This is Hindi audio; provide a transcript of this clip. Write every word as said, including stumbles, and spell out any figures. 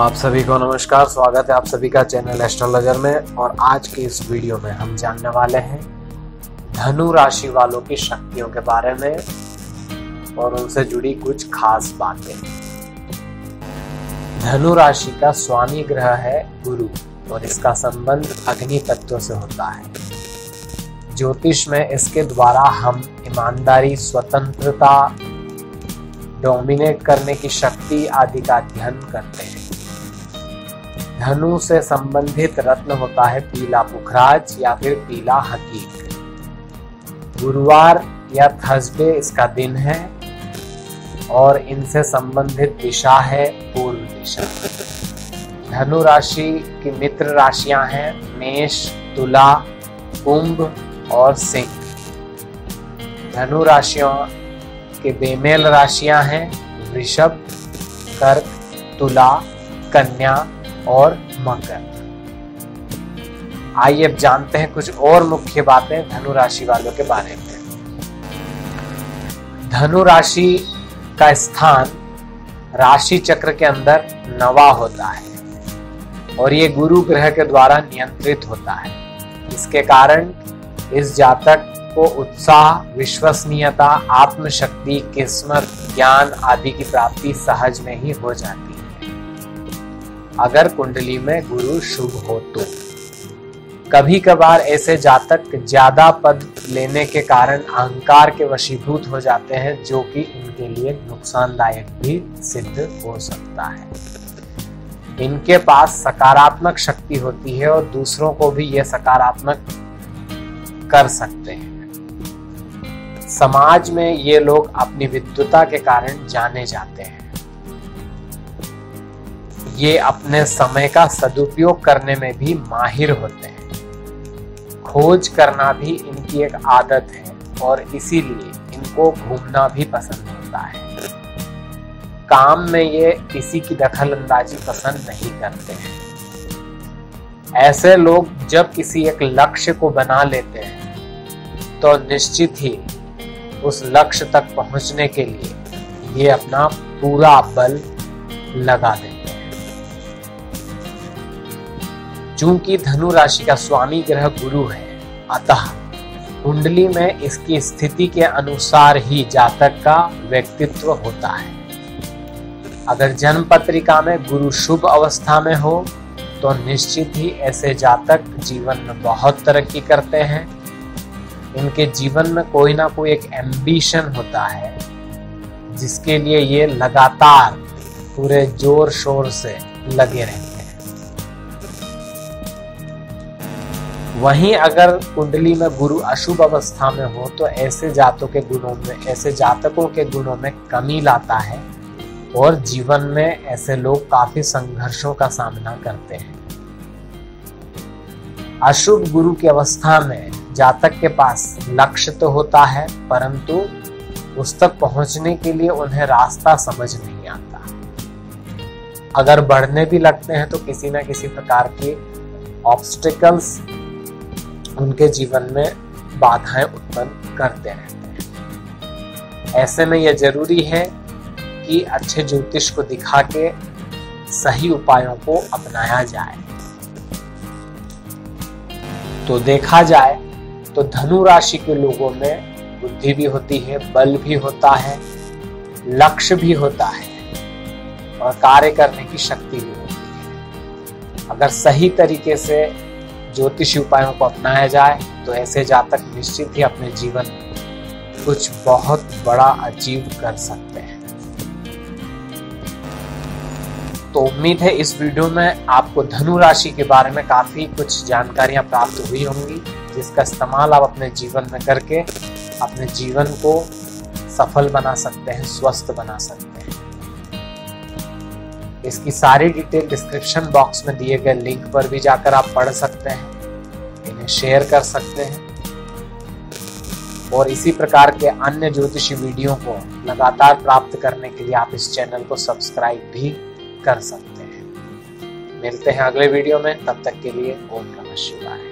आप सभी को नमस्कार। स्वागत है आप सभी का चैनल एस्ट्रोलॉजर में। और आज के इस वीडियो में हम जानने वाले हैं धनु राशि वालों की शक्तियों के बारे में और उनसे जुड़ी कुछ खास बातें। धनु राशि का स्वामी ग्रह है गुरु और इसका संबंध अग्नि तत्व से होता है। ज्योतिष में इसके द्वारा हम ईमानदारी, स्वतंत्रता, डोमिनेट करने की शक्ति आदि का अध्ययन करते हैं। धनु से संबंधित रत्न होता है पीला पुखराज या फिर पीला हकीक। गुरुवार या थर्सडे इसका दिन है और इनसे संबंधित दिशा है पूर्व दिशा। धनु राशि की मित्र राशियां हैं मेष, तुला, कुंभ और सिंह। धनु राशियों के बेमेल राशियां हैं वृषभ, कर्क, तुला, कन्या और मकर। आइए अब जानते हैं कुछ और मुख्य बातें धनु राशि वालों के बारे में। धनु राशि का स्थान राशि चक्र के अंदर नवा होता है और ये गुरु ग्रह के द्वारा नियंत्रित होता है। इसके कारण इस जातक को उत्साह, विश्वसनीयता, आत्मशक्ति, किस्मत, ज्ञान आदि की प्राप्ति सहज में ही हो जाती है अगर कुंडली में गुरु शुभ हो तो। कभी कभार ऐसे जातक ज्यादा पद लेने के कारण अहंकार के वशीभूत हो जाते हैं, जो कि इनके लिए नुकसानदायक भी सिद्ध हो सकता है। इनके पास सकारात्मक शक्ति होती है और दूसरों को भी ये सकारात्मक कर सकते हैं। समाज में ये लोग अपनी विद्वता के कारण जाने जाते हैं। ये अपने समय का सदुपयोग करने में भी माहिर होते हैं। खोज करना भी इनकी एक आदत है और इसीलिए इनको घूमना भी पसंद होता है। काम में ये किसी की दखलंदाजी पसंद नहीं करते हैं। ऐसे लोग जब किसी एक लक्ष्य को बना लेते हैं तो निश्चित ही उस लक्ष्य तक पहुंचने के लिए ये अपना पूरा बल लगा देते हैं। चूंकि धनु राशि का स्वामी ग्रह गुरु है, अतः कुंडली में इसकी स्थिति के अनुसार ही जातक का व्यक्तित्व होता है। अगर जन्म पत्रिका में गुरु शुभ अवस्था में हो तो निश्चित ही ऐसे जातक जीवन में बहुत तरक्की करते हैं। इनके जीवन में कोई ना कोई एक एम्बिशन होता है जिसके लिए ये लगातार पूरे जोर शोर से लगे रहते हैं। वहीं अगर कुंडली में गुरु अशुभ अवस्था में हो तो ऐसे जातकों के गुणों में ऐसे जातकों के गुणों में कमी लाता है और जीवन में ऐसे लोग काफी संघर्षों का सामना करते हैं। अशुभ गुरु की अवस्था में जातक के पास लक्ष्य तो होता है, परंतु उस तक पहुंचने के लिए उन्हें रास्ता समझ नहीं आता। अगर बढ़ने भी लगते हैं तो किसी ना किसी प्रकार के ऑब्स्टिकल्स उनके जीवन में बाधाएं उत्पन्न करते रहते हैं। ऐसे में यह जरूरी है कि अच्छे ज्योतिष को दिखा के सही उपायों को अपनाया जाए। तो देखा जाए तो धनु राशि के लोगों में बुद्धि भी होती है, बल भी होता है, लक्ष्य भी होता है और कार्य करने की शक्ति भी होती है। अगर सही तरीके से ज्योतिषी उपायों को अपनाया जाए तो ऐसे जातक निश्चित ही अपने जीवन में कुछ बहुत बड़ा अचीव कर सकते हैं। तो उम्मीद है इस वीडियो में आपको धनु राशि के बारे में काफ़ी कुछ जानकारियां प्राप्त हुई होंगी, जिसका इस्तेमाल आप अपने जीवन में करके अपने जीवन को सफल बना सकते हैं, स्वस्थ बना सकते हैं। इसकी सारी डिटेल डिस्क्रिप्शन बॉक्स में दिए गए लिंक पर भी जाकर आप पढ़ सकते हैं, इन्हें शेयर कर सकते हैं और इसी प्रकार के अन्य ज्योतिषी वीडियो को लगातार प्राप्त करने के लिए आप इस चैनल को सब्सक्राइब भी कर सकते हैं। मिलते हैं अगले वीडियो में, तब तक के लिए ओम नमः शिवाय।